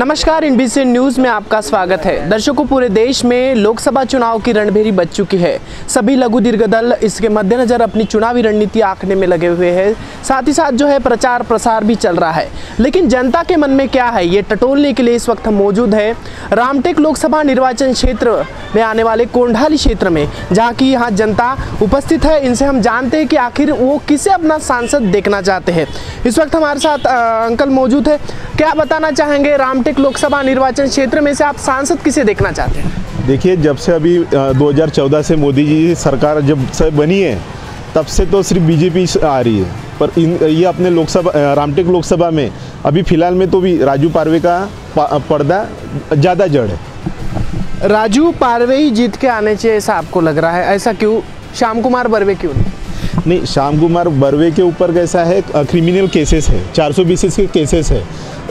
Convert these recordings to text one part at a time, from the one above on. नमस्कार, NBC news में आपका स्वागत है। दर्शकों, पूरे देश में लोकसभा चुनाव की रणभेरी बज चुकी है। सभी लघु दीर्घ दल इसके मद्देनज़र अपनी चुनावी रणनीति आंकने में लगे हुए हैं। साथ ही साथ जो है प्रचार प्रसार भी चल रहा है, लेकिन जनता के मन में क्या है ये टटोलने के लिए इस वक्त हम मौजूद है रामटेक लोकसभा निर्वाचन क्षेत्र में आने वाले कोंढाली क्षेत्र में, जहाँ की यहाँ जनता उपस्थित है। इनसे हम जानते हैं कि आखिर वो किसे अपना सांसद देखना चाहते हैं। इस वक्त हमारे साथ अंकल मौजूद है। क्या बताना चाहेंगे, रामटेक लोकसभा निर्वाचन क्षेत्र में से आप सांसद किसे देखना चाहते हैं? देखिए, जब से अभी 2014 से मोदी जी सरकार जब से बनी है तब से तो सिर्फ बीजेपी आ रही है, पर ये अपने लोकसभा रामटेक लोकसभा में अभी फ़िलहाल में तो भी राजू पारवे का पर्दा ज़्यादा जड़ है। राजू पारवे ही जीत के आने चाहिए ऐसा आपको लग रहा है, ऐसा क्यों? श्याम कुमार बर्वे क्यों नहीं? श्याम कुमार बर्वे के ऊपर कैसा है, क्रिमिनल केसेस है, 420 के केसेस है,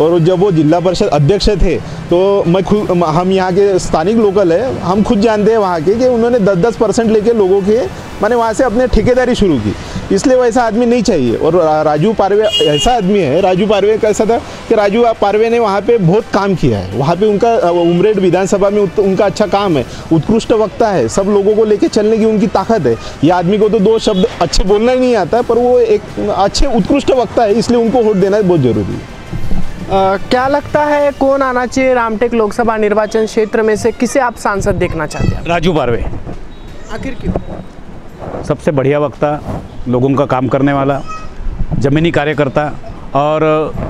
और जब वो जिला परिषद अध्यक्ष थे तो मैं खुद, हम यहाँ के स्थानिक लोकल है, हम खुद जानते हैं वहाँ के कि उन्होंने 10-10% लेके लोगों के माने वहाँ से अपने ठेकेदारी शुरू की। इसलिए वैसा आदमी नहीं चाहिए। और राजू पारवे ऐसा आदमी है। राजू पारवे कैसा था कि राजू पारवे ने वहाँ पे बहुत काम किया है। वहाँ पे उनका उमरेड विधानसभा में उनका अच्छा काम है, उत्कृष्ट वक्ता है, सब लोगों को लेके चलने की उनकी ताकत है। ये आदमी को तो 2 शब्द अच्छे बोलना ही नहीं आता, पर वो एक अच्छे उत्कृष्ट वक्ता है, इसलिए उनको वोट देना बहुत ज़रूरी है। क्या लगता है कौन आना चाहिए रामटेक लोकसभा निर्वाचन क्षेत्र में से, किसे आप सांसद देखना चाहते हैं? राजू पारवे। आखिर क्यों? सबसे बढ़िया वक्ता, लोगों का काम करने वाला, जमीनी कार्यकर्ता और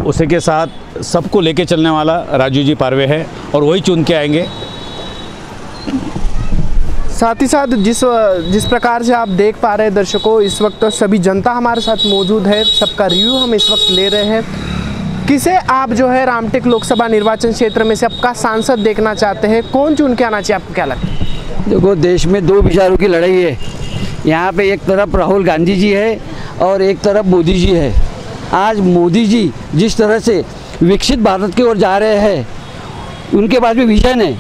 उसी के साथ सबको लेके चलने वाला राजू जी पारवे है, और वही चुन के आएंगे। साथ ही साथ जिस प्रकार से आप देख पा रहे हैं दर्शकों, इस वक्त तो सभी जनता हमारे साथ मौजूद है, सबका रिव्यू हम इस वक्त ले रहे हैं। किसे आप जो है रामटेक लोकसभा निर्वाचन क्षेत्र में से आपका सांसद देखना चाहते हैं, कौन चुन के आना चाहिए, आपको क्या लगता है? देखो, देश में 2 विचारों की लड़ाई है। यहाँ पे एक तरफ राहुल गांधी जी है और एक तरफ मोदी जी है। आज मोदी जी जिस तरह से विकसित भारत की ओर जा रहे हैं, उनके पास भी विजन है,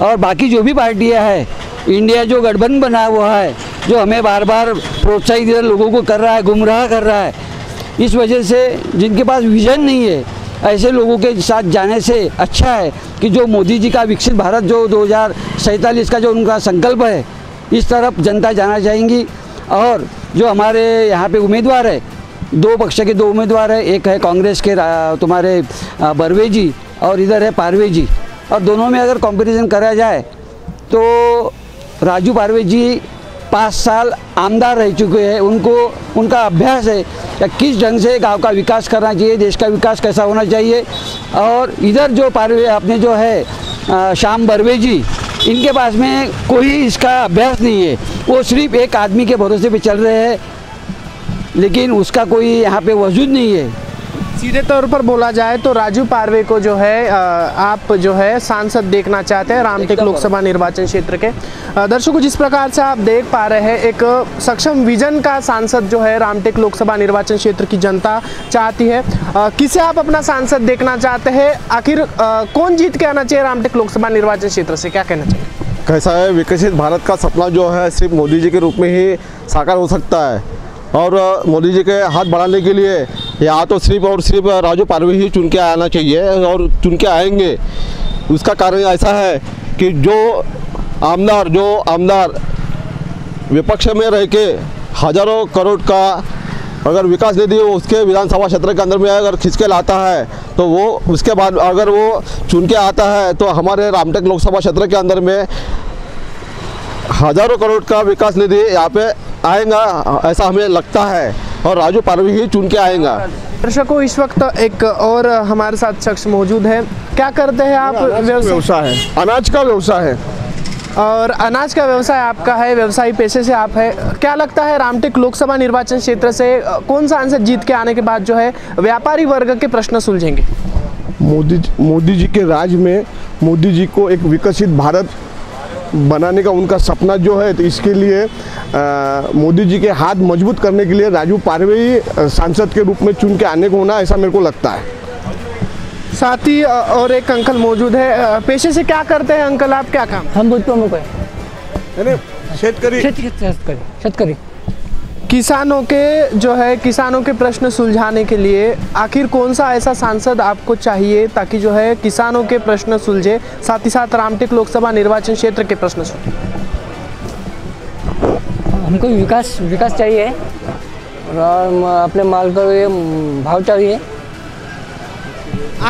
और बाकी जो भी पार्टियाँ है, इंडिया जो गठबंधन बना हुआ है, जो हमें बार बार प्रोत्साहित लोगों को कर रहा है, गुमराह कर रहा है, इस वजह से जिनके पास विजन नहीं है ऐसे लोगों के साथ जाने से अच्छा है कि जो मोदी जी का विकसित भारत जो 2047 का जो उनका संकल्प है, इस तरफ जनता जाना चाहेंगी। और जो हमारे यहाँ पे उम्मीदवार है, 2 पक्ष के 2 उम्मीदवार है, एक है कांग्रेस के तुम्हारे बर्वे जी और इधर है पारवे जी, और दोनों में अगर कंपैरिजन करा जाए तो राजू पारवे जी 5 साल आमदार रह चुके हैं, उनका अभ्यास है या किस ढंग से गांव का विकास करना चाहिए, देश का विकास कैसा होना चाहिए। और इधर जो पारवे अपने जो है श्याम बर्वे जी, इनके पास में कोई इसका अभ्यास नहीं है, वो सिर्फ एक आदमी के भरोसे पे चल रहे हैं, लेकिन उसका कोई यहाँ पे वजूद नहीं है। सीधे तौर पर बोला जाए तो राजू पारवे को जो है आप जो है सांसद देखना चाहते हैं रामटेक लोकसभा निर्वाचन क्षेत्र के। दर्शकों, जिस प्रकार से आप देख पा रहे हैं, एक सक्षम विजन का सांसद जो है रामटेक लोकसभा निर्वाचन क्षेत्र की जनता चाहती है। किसे आप अपना सांसद देखना चाहते हैं, आखिर कौन जीत के आना चाहिए रामटेक लोकसभा निर्वाचन क्षेत्र से, क्या कहना चाहिए? कैसा है, विकसित भारत का सपना जो है सिर्फ मोदी जी के रूप में ही साकार हो सकता है, और मोदी जी के हाथ बढ़ाने के लिए यहाँ तो सिर्फ और सिर्फ राजू पारवे ही चुन के आना चाहिए, और चुन के आएंगे। उसका कारण ऐसा है कि जो आमदार विपक्ष में रह के हज़ारों करोड़ का अगर विकास निधि उसके विधानसभा क्षेत्र के अंदर में अगर खिंचके लाता है, तो वो उसके बाद अगर वो चुन के आता है तो हमारे रामटेक लोकसभा क्षेत्र के अंदर में हज़ारों करोड़ का विकास निधि यहाँ पे आएगा, ऐसा हमें लगता है, और राजू पारवे ही चुन के आएगा। दर्शकों, इस वक्त एक और हमारे साथ शख्स मौजूद है। क्या करते हैं आप? व्यवसाय है, अनाज का व्यवसाय है, और अनाज का व्यवसाय आपका है, व्यवसायी पेशे से आप है। क्या लगता है रामटेक लोकसभा निर्वाचन क्षेत्र से कौन सांसद जीत के आने के बाद जो है व्यापारी वर्ग के प्रश्न सुलझेंगे? मोदी जी के राज में मोदी जी को एक विकसित भारत बनाने का उनका सपना जो है, तो इसके लिए मोदी जी के हाथ मजबूत करने के लिए राजू पारवे ही सांसद के रूप में चुन के आने को होना, ऐसा मेरे को लगता है। साथ ही और एक अंकल मौजूद है। पेशे से क्या करते हैं अंकल आप, क्या काम? हम दूध प्रमुख है, शेतकरी। किसानों के जो है किसानों के प्रश्न सुलझाने के लिए आखिर कौन सा ऐसा सांसद आपको चाहिए ताकि जो है किसानों के प्रश्न सुलझे, साथ ही साथ रामटेक लोकसभा निर्वाचन क्षेत्र के प्रश्न सुलझे? हमको विकास चाहिए और अपने माल का भाव चाहिए।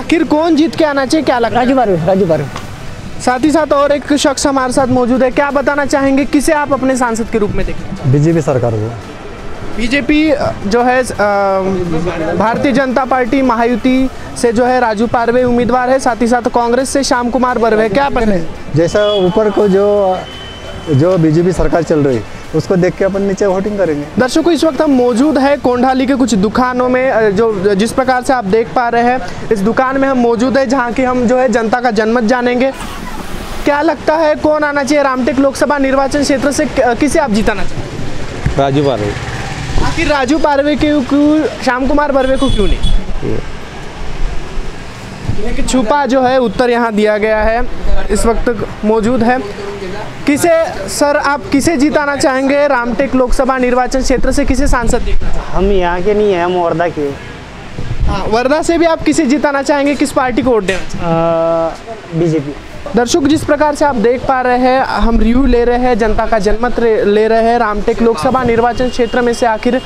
आखिर कौन जीत के आना चाहिए, क्या लगता है? राजू पारवे। साथ ही साथ और एक शख्स हमारे साथ मौजूद है, क्या बताना चाहेंगे किसे आप अपने सांसद के रूप में देखें? बीजेपी सरकार को। बीजेपी जो है भारतीय जनता पार्टी महायुति से जो है राजू पारवे उम्मीदवार है, साथ ही साथ कांग्रेस से श्याम कुमार बर्वे, क्या अपन जैसा ऊपर को जो बीजेपी सरकार चल रही है उसको देख के अपन नीचे वोटिंग करेंगे। दर्शकों, इस वक्त हम मौजूद है कोंढाली के कुछ दुकानों में, जो जिस प्रकार से आप देख पा रहे हैं इस दुकान में हम मौजूद है जहाँ की हम जो है जनता का जनमत जानेंगे। क्या लगता है कौन आना चाहिए रामटेक लोकसभा निर्वाचन क्षेत्र से, किसे आप जीताना चाहिए? राजू पारवे। आखिर राजू पारवे क्यों, श्याम कुमार बर्वे को क्यों नहीं? एक छुपा जो है उत्तर यहाँ दिया गया है, इस वक्त मौजूद है। किसे सर आप किसे जिताना चाहेंगे रामटेक लोकसभा निर्वाचन क्षेत्र से, किसे सांसद? हम यहाँ के नहीं हैं, हम वर्धा के। हाँ, वर्धा से भी आप किसे जिताना चाहेंगे, किस पार्टी को वोट देना? बीजेपी। दर्शक, जिस प्रकार से आप देख पा रहे हैं हम रिव्यू ले रहे हैं, जनता का जनमत ले रहे हैं रामटेक लोकसभा निर्वाचन क्षेत्र में से आखिर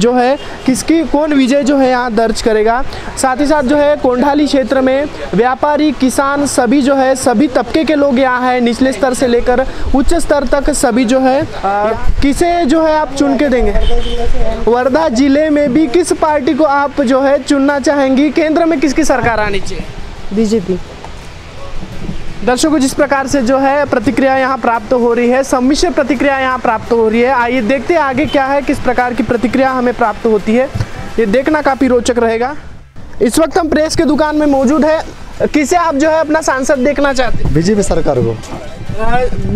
जो है किसकी कौन विजय जो है यहाँ दर्ज करेगा। साथ ही साथ जो है कोंढाली क्षेत्र में व्यापारी, किसान सभी जो है सभी तबके के लोग यहाँ हैं, निचले स्तर से लेकर उच्च स्तर तक सभी जो है। किसे जो है आप चुन के देंगे? वर्धा जिले में भी किस पार्टी को आप जो है चुनना चाहेंगी, केंद्र में किसकी सरकार आनी चाहिए? बीजेपी। दर्शकों, जिस प्रकार से जो है प्रतिक्रिया यहाँ प्राप्त हो रही है, सम्मिश्र प्रतिक्रिया यहाँ प्राप्त हो रही है। आइए देखते हैं आगे क्या है, किस प्रकार की प्रतिक्रिया हमें प्राप्त होती है, ये देखना काफ़ी रोचक रहेगा। इस वक्त हम प्रेस की दुकान में मौजूद है, किसे आप जो है अपना सांसद देखना चाहते हैं? बीजेपी सरकार को।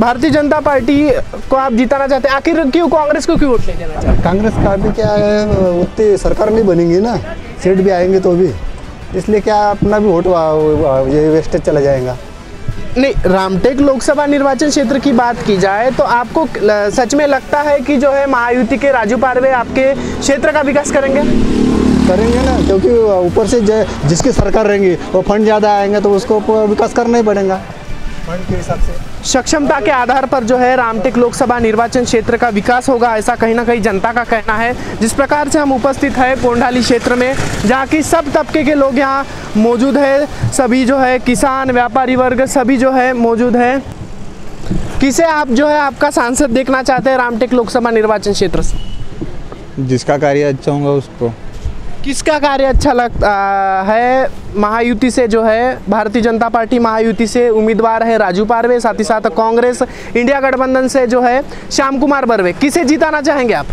भारतीय जनता पार्टी को आप जिताना चाहते हैं, आखिर क्यों, कांग्रेस को क्यों वोट नहीं देना चाहते? कांग्रेस का भी क्या है, उतनी सरकार नहीं बनेंगी ना, सीट भी आएंगे तो भी, इसलिए क्या अपना भी वोट ये वेस्टेज चला जाएगा। नहीं, रामटेक लोकसभा निर्वाचन क्षेत्र की बात की जाए तो आपको सच में लगता है कि जो है महायुति के राजू पारवे आपके क्षेत्र का विकास करेंगे ना, क्योंकि ऊपर से जिसकी सरकार रहेंगी वो फंड ज़्यादा आएंगे तो उसको विकास करना ही पड़ेगा फंड के हिसाब से। सक्षमता के आधार पर जो है रामटेक लोकसभा निर्वाचन क्षेत्र का विकास होगा, ऐसा कहीं ना कहीं जनता का कहना है। जिस प्रकार से हम उपस्थित हैं कोंढाली क्षेत्र में, जहाँ की सब तबके के लोग यहाँ मौजूद है, सभी जो है किसान, व्यापारी वर्ग सभी जो है मौजूद है। किसे आप जो है आपका सांसद देखना चाहते हैं रामटेक लोकसभा निर्वाचन क्षेत्र से? जिसका कार्य अच्छा होगा उसको। किसका कार्य अच्छा लगता है? महायुति से जो है भारतीय जनता पार्टी महायुति से उम्मीदवार है राजू पारवे, साथ ही साथ कांग्रेस इंडिया गठबंधन से जो है श्याम कुमार बर्वे। किसे जिताना चाहेंगे आप?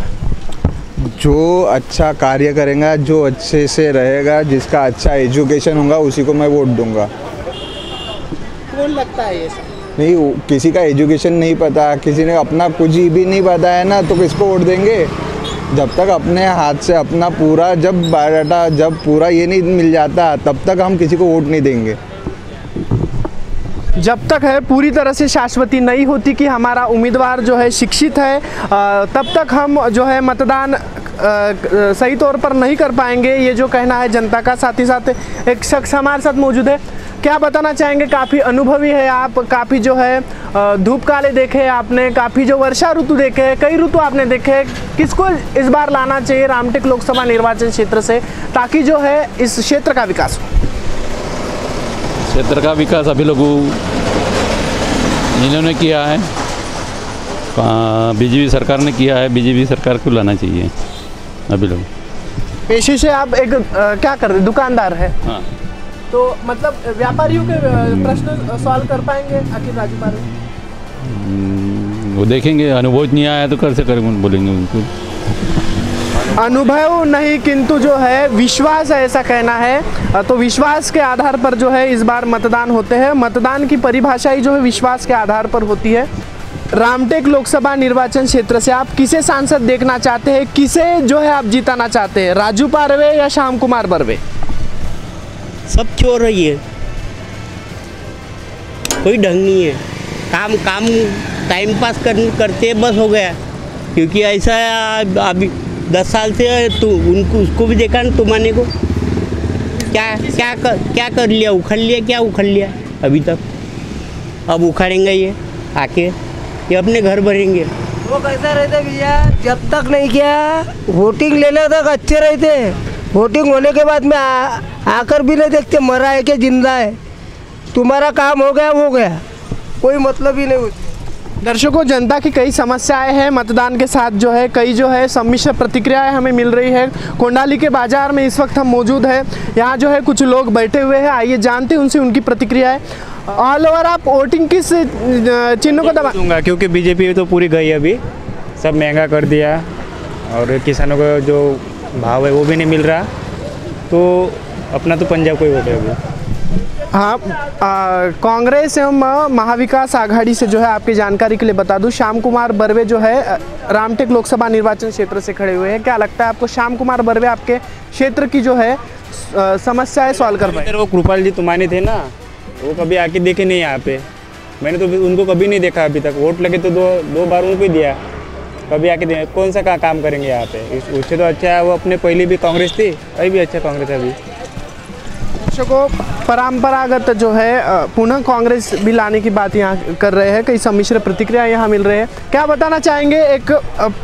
जो अच्छा कार्य करेगा, जो अच्छे से रहेगा, जिसका अच्छा एजुकेशन होगा उसी को मैं वोट दूंगा। कौन लगता है ये सब? नहीं, किसी का एजुकेशन नहीं पता, किसी ने अपना कुछ भी नहीं पता है ना, तो किसको वोट देंगे? जब तक अपने हाथ से अपना पूरा जब बायोडाटा जब पूरा ये नहीं मिल जाता तब तक हम किसी को वोट नहीं देंगे। जब तक है पूरी तरह से शाश्वती नहीं होती कि हमारा उम्मीदवार जो है शिक्षित है, तब तक हम जो है मतदान सही तौर पर नहीं कर पाएंगे, ये जो कहना है जनता का। साथ ही साथ एक शख्स हमारे साथ मौजूद है, क्या बताना चाहेंगे? काफ़ी अनुभवी है आप, काफ़ी जो है धूप काले देखे आपने, काफ़ी जो वर्षा ऋतु देखे हैं, कई ऋतु आपने देखे हैं। किसको इस बार लाना चाहिए रामटेक लोकसभा निर्वाचन क्षेत्र से ताकि जो है इस क्षेत्र का विकास हो? क्षेत्र का विकास अभी लोग इन्होंने किया है, बीजेपी सरकार ने किया है, बीजेपी सरकार को लाना चाहिए अभी लोग। पेशे से आप एक क्या कर रहे, दुकानदार है? हाँ। तो मतलब व्यापारियों के प्रश्न सॉल्व कर पाएंगे आखिर राजू पारवे? वो देखेंगे, अनुभव नहीं आया तो कैसे करेंगे, बोलेंगे उनको अनुभव नहीं किंतु जो है विश्वास है, ऐसा कहना है। तो विश्वास के आधार पर जो है इस बार मतदान होते हैं, मतदान की परिभाषा ही जो है विश्वास के आधार पर होती है। रामटेक लोकसभा निर्वाचन क्षेत्र से आप किसे सांसद देखना चाहते हैं, किसे जो है आप जिताना चाहते हैं, राजू पारवे या श्याम कुमार बर्वे? सब चोर रही है, कोई ढंग नहीं है, काम टाइम पास करते बस हो गया, क्योंकि ऐसा अभी 10 साल से तो उनको उसको भी देखा ना, तो माने को क्या कर लिया, उखड़ लिया अभी तक। अब उखाड़ेंगे ये आके, ये अपने घर भरेंगे। वो कैसा रहता भैया, जब तक नहीं किया वोटिंग लेने तक अच्छे रहते, वोटिंग होने के बाद में आकर भी नहीं देखते मरा है कि जिंदा है। तुम्हारा काम हो गया, कोई मतलब ही नहीं होती। दर्शकों, जनता की कई समस्याएं हैं मतदान के साथ, जो है कई जो है सम्मिश्र प्रतिक्रियाएँ हमें मिल रही है। कोंढाली के बाजार में इस वक्त हम मौजूद है, यहाँ जो है कुछ लोग बैठे हुए हैं, आइए जानते हैं उनसे उनकी प्रतिक्रियाएँ। ऑल ओवर आप वोटिंग किस चिन्हों को दबाऊंगा, क्योंकि बीजेपी तो पूरी गई है, अभी सब महंगा कर दिया और किसानों का जो भाव है वो भी नहीं मिल रहा, तो अपना तो पंजाब को ही वोट है अभी। हाँ, कांग्रेस एवं महाविकास आघाड़ी से जो है आपकी जानकारी के लिए बता दूं, श्याम कुमार बर्वे जो है रामटेक लोकसभा निर्वाचन क्षेत्र से खड़े हुए हैं। क्या लगता है आपको, श्याम कुमार बर्वे आपके क्षेत्र की जो है समस्याएँ सॉल्व कर पाए? वो कृपाल जी तुम्हारे थे ना, वो कभी आके देखे नहीं यहाँ पे, मैंने तो उनको कभी नहीं देखा अभी तक। वोट लगे तो दो बार उनको ही दिया, कभी आके दे कौन सा काम करेंगे यहाँ पे। उससे तो अच्छा है वो अपने, पहले भी कांग्रेस थी, अभी भी अच्छा कांग्रेस है अभी। दर्शकों, परंपरागत जो है पुनः कांग्रेस भी लाने की बात यहाँ कर रहे हैं, कई सम्मिश्र प्रतिक्रिया यहाँ मिल रहे हैं। क्या बताना चाहेंगे, एक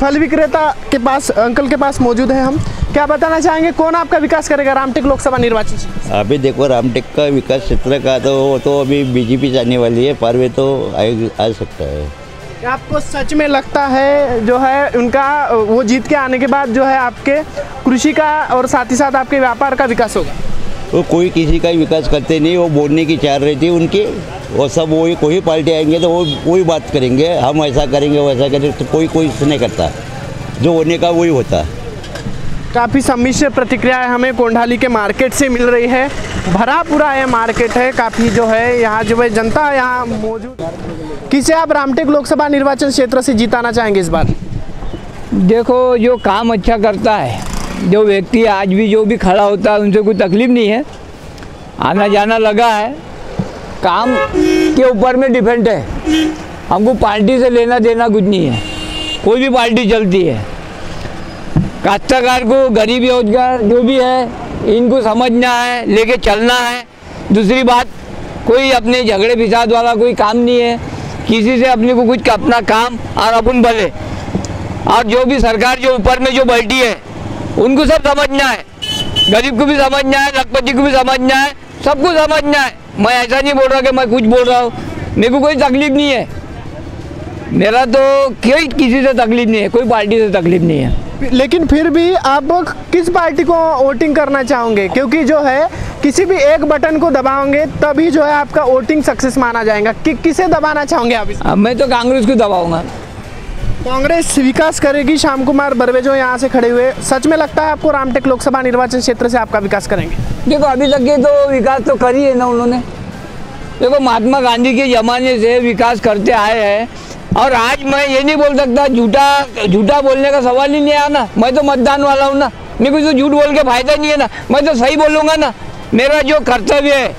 फल विक्रेता के पास, अंकल के पास मौजूद है हम, क्या बताना चाहेंगे कौन आपका विकास करेगा रामटेक लोकसभा निर्वाचन से? अभी देखो रामटेक का विकास क्षेत्र का तो अभी बीजेपी जाने वाली है, पारवे तो आ सकता है। आपको सच में लगता है जो है उनका वो जीत के आने के बाद जो है आपके कृषि का और साथ ही साथ आपके व्यापार का विकास होगा? वो कोई किसी का विकास करते नहीं, वो बोलने की चाह रही थी उनकी, और सब वही कोई पार्टी आएंगे तो वो वही बात करेंगे, हम ऐसा करेंगे वैसा करेंगे, तो कोई कुछ नहीं करता, जो होने का वही होता। काफ़ी सम्मिश्र प्रतिक्रियाएँ हमें कोंढाली के मार्केट से मिल रही है, भरा पूरा यह मार्केट है, काफ़ी जो है यहाँ जो है जनता यहाँ मौजूद। किसे आप रामटेक लोकसभा निर्वाचन क्षेत्र से जिताना चाहेंगे इस बार? देखो, जो काम अच्छा करता है, जो व्यक्ति आज भी जो भी खड़ा होता है उनसे कोई तकलीफ नहीं है, आना जाना लगा है, काम के ऊपर में डिपेंड है, हमको पार्टी से लेना देना कुछ नहीं है, कोई भी पार्टी चलती है। काश्तकार को, गरीब रोजगार जो भी है इनको समझना है, लेके चलना है। दूसरी बात, कोई अपने झगड़े फिसाद वाला कोई काम नहीं है, किसी से अपने को कुछ अपना काम और अपन भले, और जो भी सरकार जो ऊपर में जो बैठी है उनको सब समझना है, गरीब को भी समझना है, लखपति को भी समझना है, सबको समझना है। मैं ऐसा नहीं बोल रहा कि मैं कुछ बोल रहा हूँ, मेरे को कोई तकलीफ नहीं है, मेरा तो कोई किसी से तकलीफ नहीं है, कोई पार्टी से तकलीफ नहीं है। लेकिन फिर भी आप किस पार्टी को वोटिंग करना चाहोगे, क्योंकि जो है किसी भी एक बटन को दबाओगे तभी जो है आपका वोटिंग सक्सेस माना जाएगा, किसे दबाना चाहोगे आप? मैं तो कांग्रेस को दबाऊँगा। कांग्रेस विकास करेगी, श्याम कुमार बर्वे जो यहाँ से खड़े हुए, सच में लगता है आपको रामटेक लोकसभा निर्वाचन क्षेत्र से आपका विकास करेंगे? देखो, अभी तक के तो विकास तो करी है ना उन्होंने, देखो महात्मा गांधी के ज़माने से विकास करते आए हैं, और आज मैं ये नहीं बोल सकता, झूठा झूठा बोलने का सवाल ही नहीं आया ना, मैं तो मतदान वाला हूँ ना, मेरे को तो झूठ बोल के फायदा नहीं है ना, मैं तो सही बोलूँगा ना, मेरा जो कर्तव्य है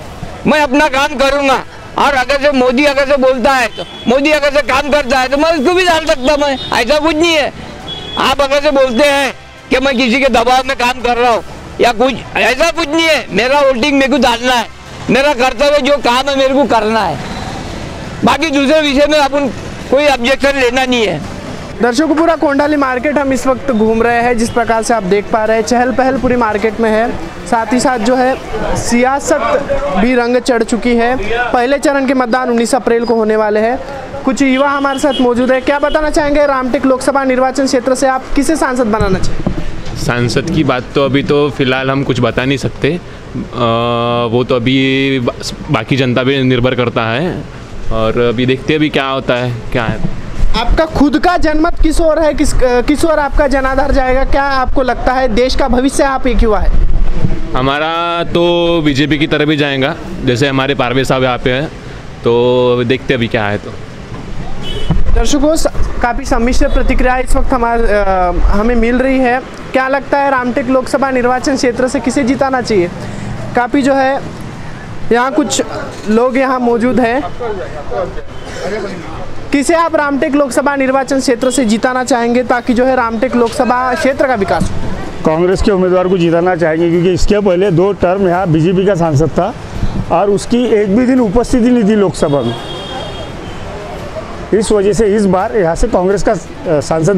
मैं अपना काम करूँगा। और अगर से मोदी अगर से बोलता है तो मोदी अगर से काम करता है तो मैं उसको भी डाल सकता, मैं ऐसा कुछ नहीं है। आप अगर से बोलते हैं कि मैं किसी के दबाव में काम कर रहा हूँ या कुछ, ऐसा कुछ नहीं है, मेरा वोटिंग मेरे को डालना है, मेरा कर्तव्य जो काम है मेरे को करना है, बाकी दूसरे विषय में अपन कोई ऑब्जेक्शन लेना नहीं है। दर्शकों, पूरा कोंढाली मार्केट हम इस वक्त घूम रहे हैं, जिस प्रकार से आप देख पा रहे हैं चहल पहल पूरी मार्केट में है, साथ ही साथ जो है सियासत भी रंग चढ़ चुकी है। पहले चरण के मतदान 19 अप्रैल को होने वाले हैं। कुछ युवा हमारे साथ मौजूद है, क्या बताना चाहेंगे रामटेक लोकसभा निर्वाचन क्षेत्र से आप किसे सांसद बनाना चाहेंगे? सांसद की बात तो अभी तो फिलहाल हम कुछ बता नहीं सकते, वो तो अभी बाकी जनता पर निर्भर करता है, और अभी देखते हैं अभी क्या होता है। क्या है आपका खुद का जनमत किस ओर है, किस ओर आपका जनाधार जाएगा, क्या आपको लगता है देश का भविष्य आप एक युवा है? हमारा तो बीजेपी की तरफ ही जाएगा, जैसे हमारे पारवे साहब यहाँ पे हैं, तो देखते अभी क्या है। तो दर्शकों, काफ़ी सम्मिश्र प्रतिक्रिया इस वक्त हमें मिल रही है, क्या लगता है रामटेक लोकसभा निर्वाचन क्षेत्र से किसे जिताना चाहिए? काफ़ी जो है यहाँ कुछ लोग यहाँ मौजूद हैं। किसे आप रामटेक लोकसभा निर्वाचन क्षेत्र से जिताना चाहेंगे ताकि जो है रामटेक लोकसभा क्षेत्र का विकास हो? कांग्रेस के उम्मीदवार को जिताना चाहेंगे, क्योंकि इसके पहले 2 टर्म यहाँ बीजेपी का सांसद था और उसकी एक भी दिन उपस्थिति नहीं थी लोकसभा में। इस वजह से इस बार यहाँ से कांग्रेस का सांसद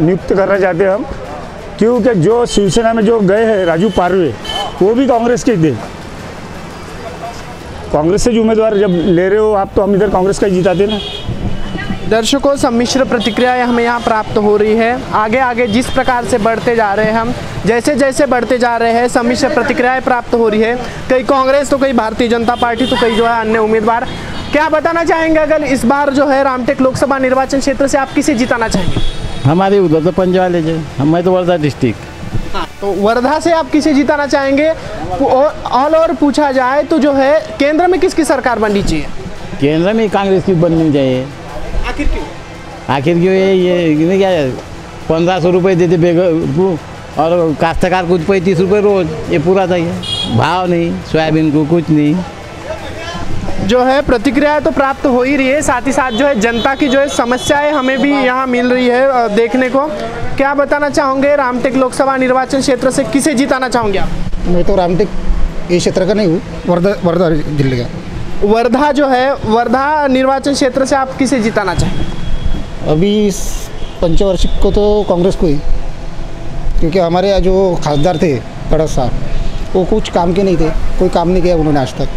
नियुक्त करना चाहते हैं हम, क्योंकि जो शिवसेना में जो गए हैं राजू पारवे, वो भी कांग्रेस के थे। कांग्रेस से जो उम्मीदवार जब ले रहे हो आप, तो हम इधर कांग्रेस का ही जिताते ना। दर्शकों, सम्मिश्र प्रतिक्रियाएं हमें यहाँ प्राप्त हो रही है। आगे आगे जिस प्रकार से बढ़ते जा रहे हैं हम, जैसे जैसे बढ़ते जा रहे हैं सम्मिश्र प्रतिक्रियाएं प्राप्त हो रही है। कई कांग्रेस तो कई भारतीय जनता पार्टी तो कई जो है अन्य उम्मीदवार। क्या बताना चाहेंगे अगर इस बार जो है रामटेक लोकसभा निर्वाचन क्षेत्र से आप किसे जिताना चाहेंगे? हमारे उधर तो पंजाब ले, हमें तो वर्धा डिस्ट्रिक्ट। तो वर्धा से आप किसे जिताना चाहेंगे? ऑल ओवर पूछा जाए तो जो है केंद्र में किसकी सरकार बननी चाहिए? केंद्र में कांग्रेस की बननी चाहिए। आखिर क्यों? आखिर क्यों? ये क्या 1500 रुपये देते बेगर और काश्तकार कुछ 35 रुपये रोज, ये पूरा चाहिए। भाव नहीं, सोयाबीन को कुछ नहीं। जो है प्रतिक्रिया तो प्राप्त हो ही रही है, साथ ही साथ जो है जनता की जो है समस्याएं हमें भी यहाँ मिल रही है देखने को। क्या बताना चाहोगे रामटेक लोकसभा निर्वाचन क्षेत्र से किसे जिताना चाहोगे आप? मैं तो रामटेक ये क्षेत्र का नहीं हूँ, वर्धा जिले का। वर्धा जो है, वर्धा निर्वाचन क्षेत्र से आप किसे जिताना चाहेंगे? अभी इस पंचवार्षिक को तो कांग्रेस को ही, क्योंकि हमारे यहाँ जो खासदार थे बड़ा साहब, वो कुछ काम के नहीं थे, कोई काम नहीं किया उन्होंने आज तक।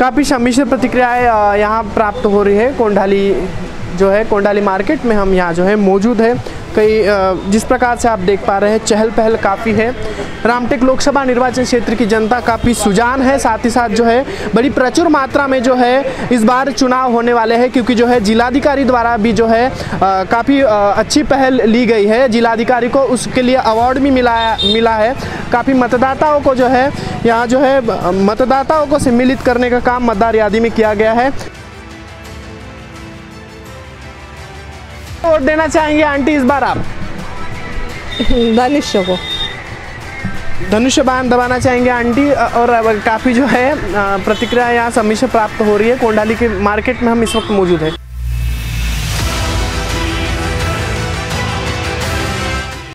काफ़ी सम्मिश्र प्रतिक्रियाएं यहाँ प्राप्त हो रही है। कोंढाली जो है, कोंढाली मार्केट में हम यहाँ जो है मौजूद है। कई जिस प्रकार से आप देख पा रहे हैं चहल पहल काफ़ी है। रामटेक लोकसभा निर्वाचन क्षेत्र की जनता काफ़ी सुजान है, साथ ही साथ जो है बड़ी प्रचुर मात्रा में जो है इस बार चुनाव होने वाले हैं, क्योंकि जो है जिलाधिकारी द्वारा भी जो है काफ़ी अच्छी पहल ली गई है। जिलाधिकारी को उसके लिए अवार्ड भी मिला है। काफ़ी मतदाताओं को जो है यहाँ जो है मतदाताओं को सम्मिलित करने का काम मतदार यादी में किया गया है। वोट देना चाहेंगे आंटी इस बार आप? धनुष्य को, धनुष्य बाण दबाना चाहेंगे आंटी। और काफ़ी जो है प्रतिक्रिया यहाँ सम्मिश्र प्राप्त हो रही है। कोंढाली के मार्केट में हम इस वक्त मौजूद है।